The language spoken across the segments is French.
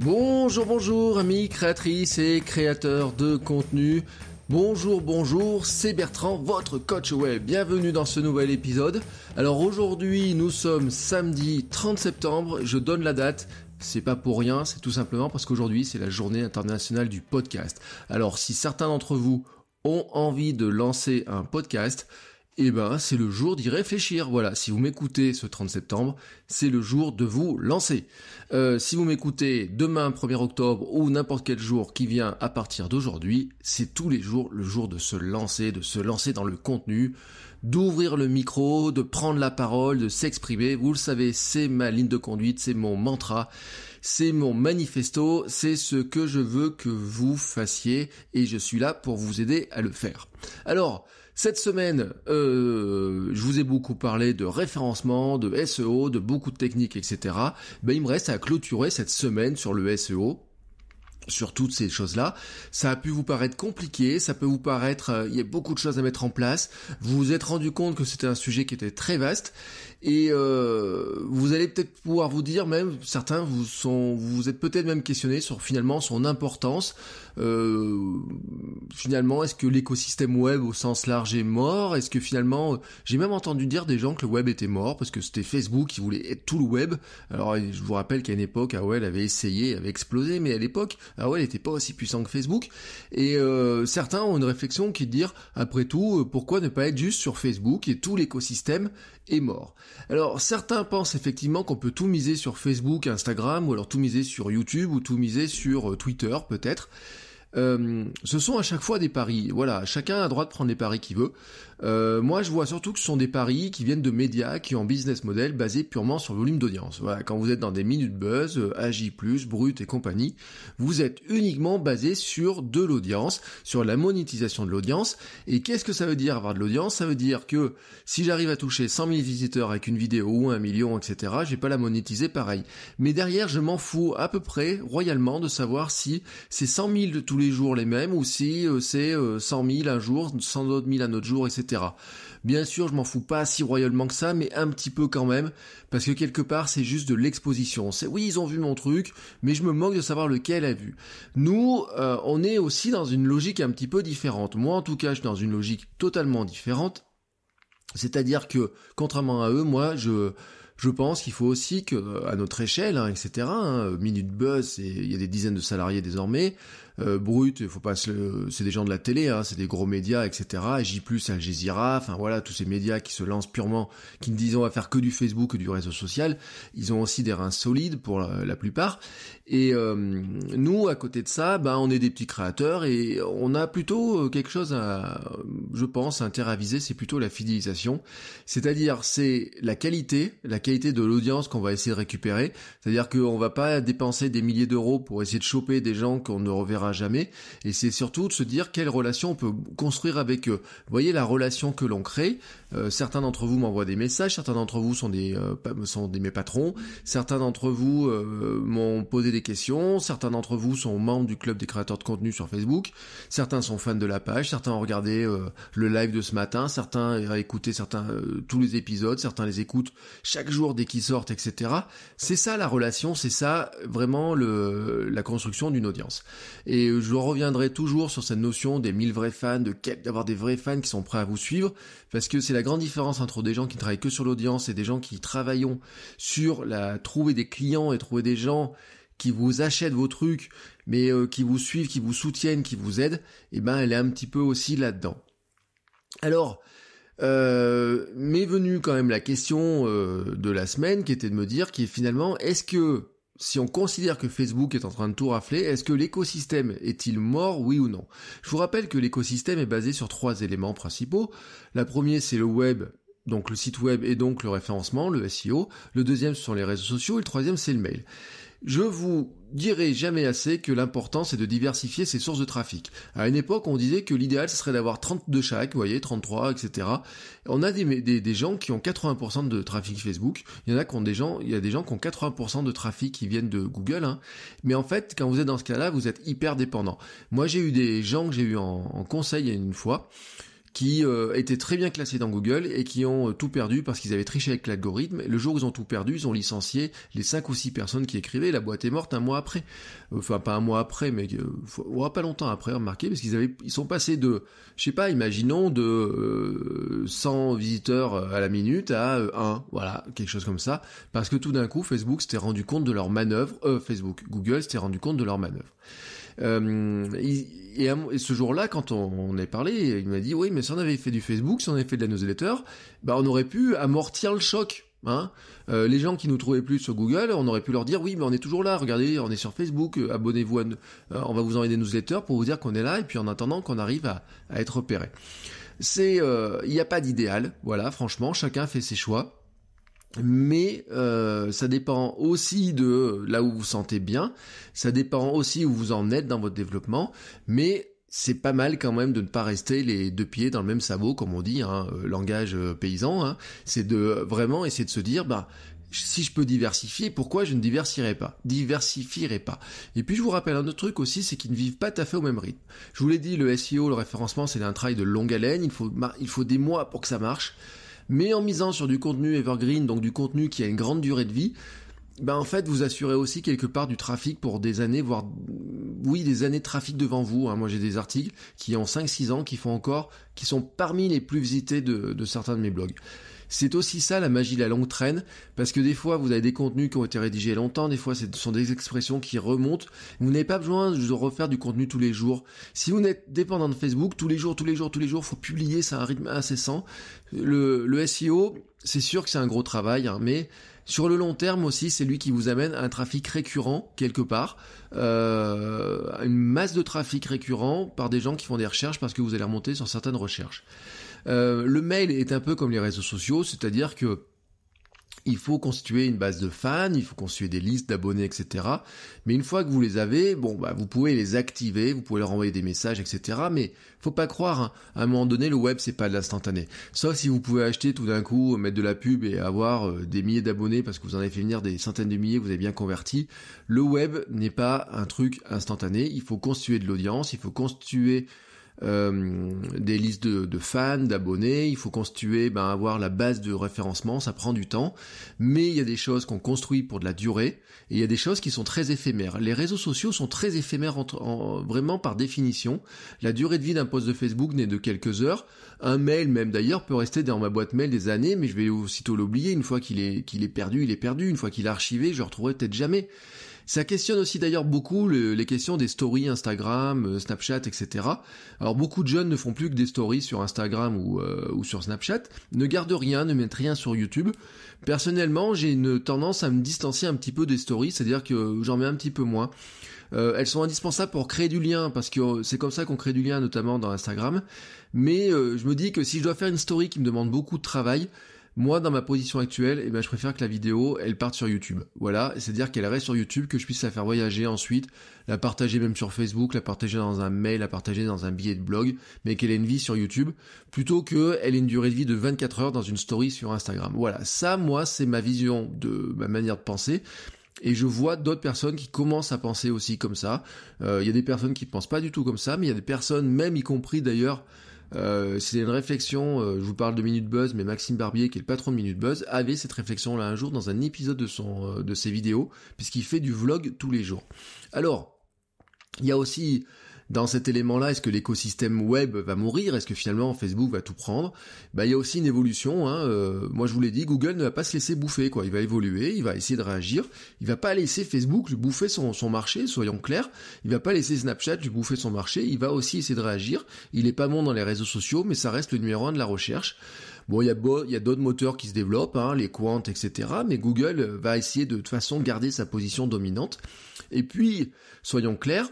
Bonjour amis créatrices et créateurs de contenu. Bonjour, c'est Bertrand, votre coach web. Bienvenue dans ce nouvel épisode. Alors aujourd'hui, nous sommes samedi 30 septembre, je donne la date. C'est pas pour rien, c'est tout simplement parce qu'aujourd'hui, c'est la journée internationale du podcast. Alors si certains d'entre vous ont envie de lancer un podcast, eh ben, c'est le jour d'y réfléchir. Voilà, si vous m'écoutez ce 30 septembre, c'est le jour de vous lancer. Si vous m'écoutez demain, 1er octobre, ou n'importe quel jour qui vient à partir d'aujourd'hui, c'est tous les jours le jour de se lancer dans le contenu, d'ouvrir le micro, de prendre la parole, de s'exprimer. Vous le savez, c'est ma ligne de conduite, c'est mon mantra, c'est mon manifesto, c'est ce que je veux que vous fassiez et je suis là pour vous aider à le faire. Alors, cette semaine, je vous ai beaucoup parlé de référencement, de SEO, de beaucoup de techniques, etc. Ben, il me reste à clôturer cette semaine sur le SEO, sur toutes ces choses-là. Ça a pu vous paraître compliqué, ça peut vous paraître... il y a beaucoup de choses à mettre en place. Vous vous êtes rendu compte que c'était un sujet qui était très vaste et vous allez peut-être pouvoir vous dire, même certains vous êtes peut-être même questionné sur finalement son importance. Finalement, est-ce que l'écosystème web au sens large est mort? Est-ce que finalement, j'ai même entendu dire des gens que le web était mort parce que c'était Facebook qui voulait être tout le web. Alors, je vous rappelle qu'à une époque, AOL avait essayé, avait explosé, mais à l'époque, AOL n'était pas aussi puissant que Facebook. Et certains ont une réflexion qui est de dire, après tout, pourquoi ne pas être juste sur Facebook et tout l'écosystème est mort. Alors, certains pensent effectivement qu'on peut tout miser sur Facebook, Instagram, ou alors tout miser sur YouTube, ou tout miser sur Twitter, peut-être. Ce sont à chaque fois des paris. Voilà, chacun a le droit de prendre les paris qu'il veut. Moi, je vois surtout que ce sont des paris qui viennent de médias qui ont un business model basé purement sur le volume d'audience. Voilà, quand vous êtes dans des Minute Buzz, AJ+, Brut et compagnie, vous êtes uniquement basé sur de l'audience, sur la monétisation de l'audience. Et qu'est-ce que ça veut dire avoir de l'audience? Ça veut dire que si j'arrive à toucher 100 000 visiteurs avec une vidéo ou 1 million, etc., je vais pas la monétiser pareil. Mais derrière, je m'en fous à peu près royalement de savoir si c'est 100 000 de tout les jours les mêmes ou si c'est 100 000 un jour, 100 000 un autre jour, etc. Bien sûr, je m'en fous pas si royalement que ça, mais un petit peu quand même, parce que quelque part, c'est juste de l'exposition. C'est oui, ils ont vu mon truc, mais je me moque de savoir lequel a vu. Nous, on est aussi dans une logique un petit peu différente. Moi, en tout cas, je suis dans une logique totalement différente. C'est-à-dire que, contrairement à eux, moi, je pense qu'il faut aussi que, à notre échelle, hein, etc., hein, Minute Buzz, il y a des dizaines de salariés désormais, Brut, faut pas c'est des gens de la télé, hein, c'est des gros médias, etc., J+, Al Jazeera, enfin voilà, tous ces médias qui se lancent purement, qui ne disent on va faire que du Facebook, que du réseau social, ils ont aussi des reins solides pour la plupart, et nous, à côté de ça, ben, on est des petits créateurs, et on a plutôt quelque chose à, je pense, à interviser, c'est plutôt la fidélisation, c'est-à-dire c'est la qualité de l'audience qu'on va essayer de récupérer, c'est-à-dire qu'on va pas dépenser des milliers d'euros pour essayer de choper des gens qu'on ne reverra jamais, et c'est surtout de se dire quelle relation on peut construire avec eux. Vous voyez la relation que l'on crée, certains d'entre vous m'envoient des messages, certains d'entre vous sont mes patrons, certains d'entre vous m'ont posé des questions, certains d'entre vous sont membres du club des créateurs de contenu sur Facebook, certains sont fans de la page, certains ont regardé le live de ce matin, certains ont écouté tous les épisodes, certains les écoutent chaque jour dès qu'ils sortent, etc. C'est ça la relation, c'est ça vraiment la construction d'une audience. Et je reviendrai toujours sur cette notion des 1000 vrais fans, d'avoir des vrais fans qui sont prêts à vous suivre, parce que c'est la grande différence entre des gens qui travaillent que sur l'audience et des gens qui travaillent sur trouver des clients et trouver des gens qui vous achètent vos trucs, mais qui vous suivent, qui vous soutiennent, qui vous aident. Et ben elle est un petit peu aussi là-dedans. Alors, m'est venue quand même la question de la semaine qui était de me dire qui est finalement, est-ce que si on considère que Facebook est en train de tout rafler, est-ce que l'écosystème est-il mort, oui ou non? Je vous rappelle que l'écosystème est basé sur 3 éléments principaux. La première, c'est le web, donc le site web et donc le référencement, le SEO. Le deuxième, ce sont les réseaux sociaux et le troisième, c'est le mail. Je vous dirai jamais assez que l'important c'est de diversifier ses sources de trafic. À une époque, on disait que l'idéal ce serait d'avoir 30 de chaque, vous voyez, 33, etc. On a des gens qui ont 80% de trafic Facebook. Il y a des gens qui ont 80% de trafic qui viennent de Google. Hein. Mais en fait, quand vous êtes dans ce cas-là, vous êtes hyper dépendant. Moi, j'ai eu des gens que j'ai eu en conseil une fois qui étaient très bien classés dans Google et qui ont tout perdu parce qu'ils avaient triché avec l'algorithme. Le jour où ils ont tout perdu, ils ont licencié les 5 ou 6 personnes qui écrivaient. La boîte est morte un mois après. Enfin, pas un mois après, mais pas longtemps après, remarquez, parce qu'ils sont passés de, je sais pas, imaginons de 100 visiteurs à la minute à 1, voilà, quelque chose comme ça. Parce que tout d'un coup, Facebook s'était rendu compte de leur manœuvre. Google s'était rendu compte de leur manœuvre. Et ce jour-là, quand on a parlé, il m'a dit, oui, mais si on avait fait du Facebook, si on avait fait de la newsletter, bah, on aurait pu amortir le choc. Hein, les gens qui nous trouvaient plus sur Google, on aurait pu leur dire, oui, mais on est toujours là, regardez, on est sur Facebook, abonnez-vous, on va vous envoyer des newsletters pour vous dire qu'on est là, et puis en attendant qu'on arrive à être repéré. Il n'y a pas d'idéal, voilà, franchement, chacun fait ses choix. Mais ça dépend aussi de là où vous vous sentez bien, ça dépend aussi où vous en êtes dans votre développement, mais c'est pas mal quand même de ne pas rester les deux pieds dans le même sabot, comme on dit, hein, langage paysan, hein, c'est de vraiment essayer de se dire, bah, si je peux diversifier, pourquoi je ne diversifierai pas. Et puis je vous rappelle un autre truc aussi, c'est qu'ils ne vivent pas tout à fait au même rythme. Je vous l'ai dit, le SEO, le référencement, c'est un travail de longue haleine, il faut des mois pour que ça marche. Mais en misant sur du contenu evergreen, donc du contenu qui a une grande durée de vie, ben en fait vous assurez aussi quelque part du trafic pour des années, voire des années de trafic devant vous. Hein. Moi j'ai des articles qui ont 5-6 ans, qui sont parmi les plus visités de certains de mes blogs. C'est aussi ça la magie de la longue traîne, parce que des fois vous avez des contenus qui ont été rédigés longtemps, des fois ce sont des expressions qui remontent, vous n'avez pas besoin de refaire du contenu tous les jours. Si vous n'êtes dépendant de Facebook, tous les jours, faut publier, c'est un rythme incessant. Le SEO, c'est sûr que c'est un gros travail, hein, mais sur le long terme aussi, c'est lui qui vous amène à un trafic récurrent quelque part, une masse de trafic récurrent par des gens qui font des recherches parce que vous allez remonter sur certaines recherches. Le mail est un peu comme les réseaux sociaux, c'est-à-dire que il faut constituer une base de fans, il faut constituer des listes d'abonnés, etc. Mais une fois que vous les avez, bon, bah, vous pouvez les activer, vous pouvez leur envoyer des messages, etc. Mais faut pas croire, hein. À un moment donné, le web, c'est pas de l'instantané. Sauf si vous pouvez acheter tout d'un coup, mettre de la pub et avoir des milliers d'abonnés parce que vous en avez fait venir des centaines de milliers, vous avez bien converti. Le web n'est pas un truc instantané. Il faut constituer de l'audience, il faut constituer des listes de fans, d'abonnés, il faut constituer, ben, avoir la base de référencement, ça prend du temps, mais il y a des choses qu'on construit pour de la durée, et il y a des choses qui sont très éphémères. Les réseaux sociaux sont très éphémères vraiment par définition. La durée de vie d'un post de Facebook n'est de quelques heures. Un mail, même d'ailleurs, peut rester dans ma boîte mail des années, mais je vais aussitôt l'oublier. Une fois qu'il est perdu, une fois qu'il est archivé, je le retrouverai peut-être jamais. Ça questionne aussi d'ailleurs beaucoup les questions des stories Instagram, Snapchat, etc. Alors beaucoup de jeunes ne font plus que des stories sur Instagram ou sur Snapchat, ne gardent rien, ne mettent rien sur YouTube. Personnellement, j'ai une tendance à me distancier un petit peu des stories, c'est-à-dire que j'en mets un petit peu moins. Elles sont indispensables pour créer du lien, parce que c'est comme ça qu'on crée du lien, notamment dans Instagram. Mais je me dis que si je dois faire une story qui me demande beaucoup de travail, moi, dans ma position actuelle, eh ben, je préfère que la vidéo, elle parte sur YouTube. Voilà, c'est-à-dire qu'elle reste sur YouTube, que je puisse la faire voyager ensuite, la partager même sur Facebook, la partager dans un mail, la partager dans un billet de blog, mais qu'elle ait une vie sur YouTube, plutôt qu'elle ait une durée de vie de 24 heures dans une story sur Instagram. Voilà, ça, moi, c'est ma vision de ma manière de penser. Et je vois d'autres personnes qui commencent à penser aussi comme ça. Il y a des personnes qui ne pensent pas du tout comme ça, mais il y a des personnes, même y compris d'ailleurs... c'est une réflexion, je vous parle de Minute Buzz, mais Maxime Barbier, qui est le patron de Minute Buzz, avait cette réflexion là un jour dans un épisode de ses vidéos, puisqu'il fait du vlog tous les jours. Alors, il y a aussi dans cet élément-là, est-ce que l'écosystème web va mourir? Est-ce que finalement Facebook va tout prendre? Bah, il y a aussi une évolution. Hein. Moi, je vous l'ai dit, Google ne va pas se laisser bouffer. Quoi. Il va évoluer, il va essayer de réagir. Il va pas laisser Facebook lui bouffer son marché, soyons clairs. Il va pas laisser Snapchat lui bouffer son marché. Il va aussi essayer de réagir. Il est pas bon dans les réseaux sociaux, mais ça reste le numéro 1 de la recherche. Bon, il y a d'autres moteurs qui se développent, hein, les quants, etc. Mais Google va essayer de toute façon garder sa position dominante. Et puis, soyons clairs,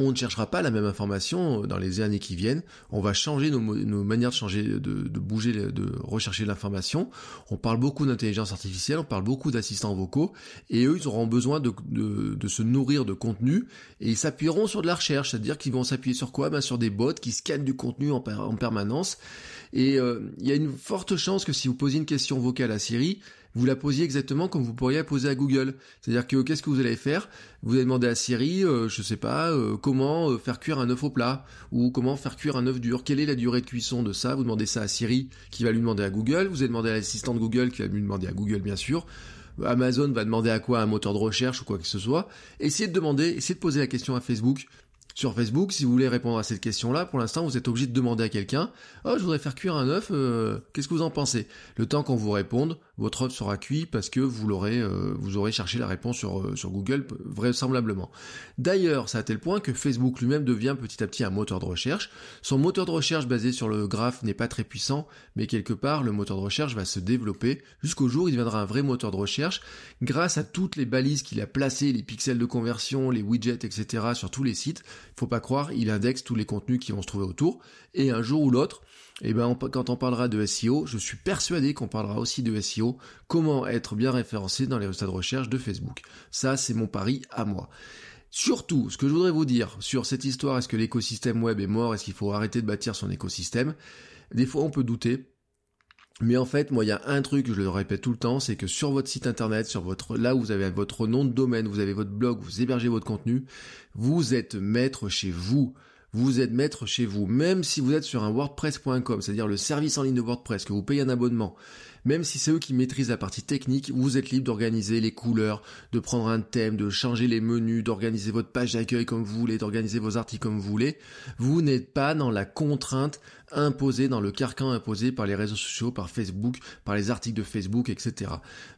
on ne cherchera pas la même information dans les années qui viennent. On va changer nos manières de changer, de bouger, de rechercher l'information. On parle beaucoup d'intelligence artificielle, on parle beaucoup d'assistants vocaux, et eux, ils auront besoin de se nourrir de contenu, et ils s'appuieront sur de la recherche, c'est-à-dire qu'ils vont s'appuyer sur quoi? Ben, sur des bots qui scannent du contenu en permanence. Et il y a une forte chance que si vous posez une question vocale à Siri, vous la posiez exactement comme vous pourriez la poser à Google. C'est-à-dire que qu'est-ce que vous allez faire? Vous allez demander à Siri, je sais pas, comment faire cuire un œuf au plat, ou comment faire cuire un œuf dur, quelle est la durée de cuisson de ça? Vous demandez ça à Siri qui va lui demander à Google, vous allez demander à l'assistant de Google qui va lui demander à Google bien sûr, Amazon va demander à quoi? Un moteur de recherche ou quoi que ce soit. Essayez de demander, essayez de poser la question à Facebook. Sur Facebook, si vous voulez répondre à cette question-là, pour l'instant, vous êtes obligé de demander à quelqu'un « Oh, je voudrais faire cuire un œuf, qu'est-ce que vous en pensez ?» Le temps qu'on vous réponde, votre œuf sera cuit parce que vous aurez cherché la réponse sur Google, vraisemblablement. D'ailleurs, c'est à tel point que Facebook lui-même devient petit à petit un moteur de recherche. Son moteur de recherche basé sur le graphe n'est pas très puissant, mais quelque part, le moteur de recherche va se développer jusqu'au jour où il deviendra un vrai moteur de recherche grâce à toutes les balises qu'il a placées, les pixels de conversion, les widgets, etc. sur tous les sites. Faut pas croire, il indexe tous les contenus qui vont se trouver autour, et un jour ou l'autre, eh ben, quand on parlera de SEO, je suis persuadé qu'on parlera aussi de SEO, comment être bien référencé dans les résultats de recherche de Facebook. Ça, c'est mon pari à moi. Surtout, ce que je voudrais vous dire sur cette histoire, est-ce que l'écosystème web est mort, est-ce qu'il faut arrêter de bâtir son écosystème? Des fois, on peut douter. Mais en fait, moi, il y a un truc, je le répète tout le temps, c'est que sur votre site internet, sur votre, là où vous avez votre nom de domaine, vous avez votre blog, vous hébergez votre contenu, vous êtes maître chez vous. Vous êtes maître chez vous, même si vous êtes sur un WordPress.com, c'est-à-dire le service en ligne de WordPress, que vous payez un abonnement, même si c'est eux qui maîtrisent la partie technique, vous êtes libre d'organiser les couleurs, de prendre un thème, de changer les menus, d'organiser votre page d'accueil comme vous voulez, d'organiser vos articles comme vous voulez. Vous n'êtes pas dans la contrainte imposée, dans le carcan imposé par les réseaux sociaux, par Facebook, par les articles de Facebook, etc.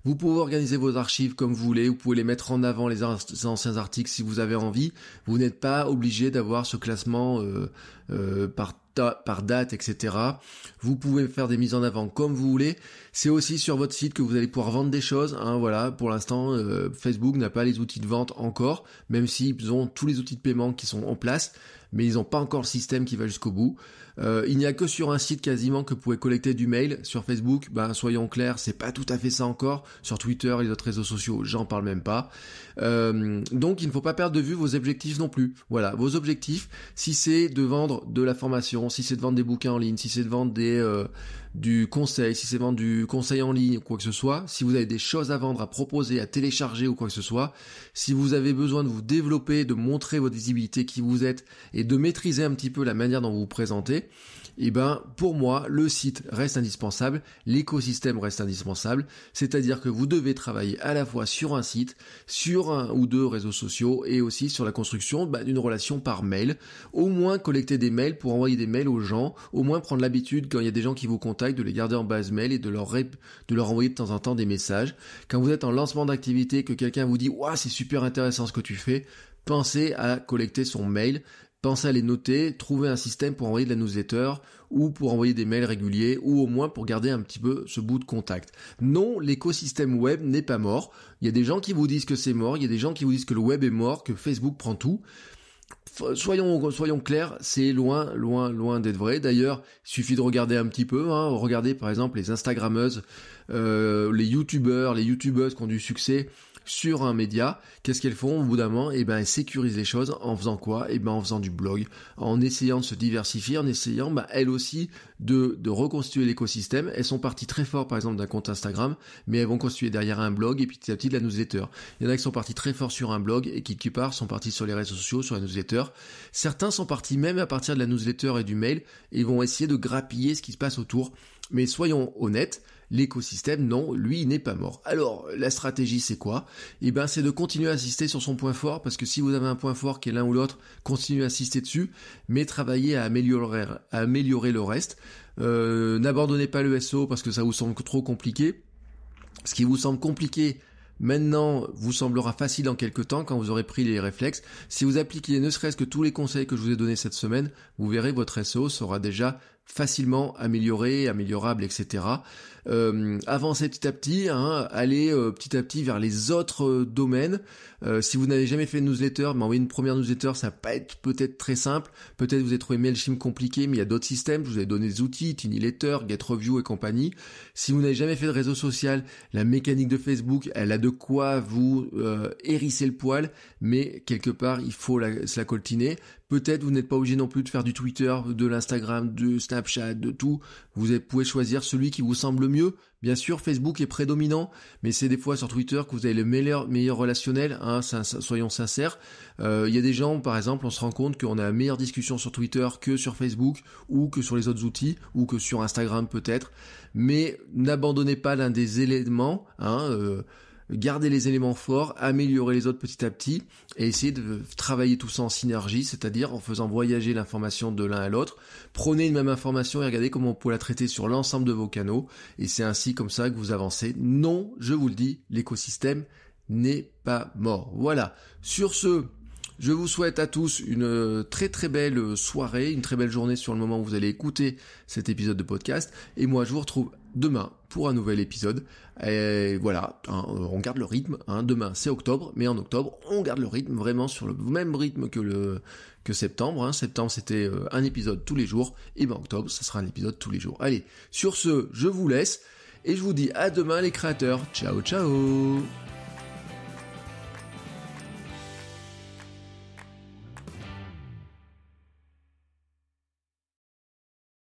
Vous pouvez organiser vos archives comme vous voulez, vous pouvez les mettre en avant, les anciens articles si vous avez envie. Vous n'êtes pas obligé d'avoir ce classement par date, etc. Vous pouvez faire des mises en avant comme vous voulez. C'est aussi sur votre site que vous allez pouvoir vendre des choses. Hein, voilà, pour l'instant, Facebook n'a pas les outils de vente encore, même s'ils ont tous les outils de paiement qui sont en place, mais ils n'ont pas encore le système qui va jusqu'au bout. Il n'y a que sur un site quasiment que vous pouvez collecter du mail. Sur Facebook, ben soyons clairs, c'est pas tout à fait ça encore. Sur Twitter et les autres réseaux sociaux, j'en parle même pas. Donc il ne faut pas perdre de vue vos objectifs non plus. Voilà, vos objectifs, si c'est de vendre de la formation, si c'est de vendre des bouquins en ligne, si c'est de vendre du conseil, si c'est de vendre du conseil en ligne ou quoi que ce soit, si vous avez des choses à vendre, à proposer, à télécharger ou quoi que ce soit, si vous avez besoin de vous développer, de montrer votre visibilité, qui vous êtes, et de maîtriser un petit peu la manière dont vous vous présentez, et ben pour moi, le site reste indispensable, l'écosystème reste indispensable, c'est-à-dire que vous devez travailler à la fois sur un site, sur un ou deux réseaux sociaux, et aussi sur la construction d'une relation par mail, au moins collecter des mails pour envoyer des mails aux gens, au moins prendre l'habitude quand il y a des gens qui vous contactent de les garder en base mail et de leur envoyer de temps en temps des messages. Quand vous êtes en lancement d'activité, que quelqu'un vous dit « Ouah, c'est super intéressant ce que tu fais », pensez à collecter son mail. Pensez à les noter, trouver un système pour envoyer de la newsletter ou pour envoyer des mails réguliers ou au moins pour garder un petit peu ce bout de contact. Non, l'écosystème web n'est pas mort. Il y a des gens qui vous disent que c'est mort, il y a des gens qui vous disent que le web est mort, que Facebook prend tout. Soyons clairs, c'est loin, loin, loin d'être vrai. D'ailleurs, il suffit de regarder un petit peu. Hein. Regardez par exemple les Instagrammeuses, les YouTubeurs, les YouTubeuses qui ont du succès sur un média. Qu'est-ce qu'elles font au bout d'un moment? Eh ben, elles sécurisent les choses en faisant quoi? Eh ben, en faisant du blog, en essayant de se diversifier, en essayant, elles aussi, de reconstituer l'écosystème. Elles sont parties très fort, par exemple, d'un compte Instagram, mais elles vont constituer derrière un blog et petit à petit de la newsletter. Il y en a qui sont partis très fort sur un blog et qui part sont partis sur les réseaux sociaux, sur la newsletter. Certains sont partis même à partir de la newsletter et du mail et vont essayer de grappiller ce qui se passe autour. Mais soyons honnêtes, l'écosystème, non, lui, il n'est pas mort. Alors, la stratégie, c'est quoi? Eh ben, c'est de continuer à insister sur son point fort, parce que si vous avez un point fort qui est l'un ou l'autre, continuez à insister dessus, mais travaillez à améliorer le reste. N'abandonnez pas le SEO parce que ça vous semble trop compliqué. Ce qui vous semble compliqué, maintenant, vous semblera facile dans quelques temps quand vous aurez pris les réflexes. Si vous appliquez ne serait-ce que tous les conseils que je vous ai donnés cette semaine, vous verrez votre SEO sera déjà facilement amélioré, améliorable, etc. Avancez petit à petit, hein, allez petit à petit vers les autres domaines. Si vous n'avez jamais fait de newsletter, envoyez une première newsletter, ça va pas être peut-être très simple. Peut-être vous avez trouvé Mailchimp compliqué, mais il y a d'autres systèmes. Je vous ai donné des outils, Tiny Letter, Get Review et compagnie. Si vous n'avez jamais fait de réseau social, la mécanique de Facebook, elle a de quoi vous hérisser le poil, mais quelque part, il faut se la coltiner. Peut-être vous n'êtes pas obligé non plus de faire du Twitter, de l'Instagram, de Snapchat, de tout. Vous pouvez choisir celui qui vous semble le mieux. Bien sûr, Facebook est prédominant, mais c'est des fois sur Twitter que vous avez le meilleur relationnel, hein, soyons sincères. Il y a des gens, par exemple, on se rend compte qu'on a la meilleure discussion sur Twitter que sur Facebook, ou que sur les autres outils, ou que sur Instagram peut-être. Mais n'abandonnez pas l'un des éléments, hein, gardez les éléments forts, améliorez les autres petit à petit, et essayez de travailler tout ça en synergie, c'est-à-dire en faisant voyager l'information de l'un à l'autre. Prenez une même information et regardez comment on peut la traiter sur l'ensemble de vos canaux, et c'est ainsi comme ça que vous avancez. Non, je vous le dis, l'écosystème n'est pas mort. Voilà, sur ce, je vous souhaite à tous une très très belle soirée, une très belle journée sur le moment où vous allez écouter cet épisode de podcast. Et moi, je vous retrouve demain pour un nouvel épisode. Et voilà, hein, on garde le rythme. Hein. Demain, c'est octobre, mais en octobre, on garde le rythme vraiment sur le même rythme que septembre. Hein. Septembre, c'était un épisode tous les jours. Et ben octobre, ça sera un épisode tous les jours. Allez, sur ce, je vous laisse et je vous dis à demain les créateurs. Ciao, ciao.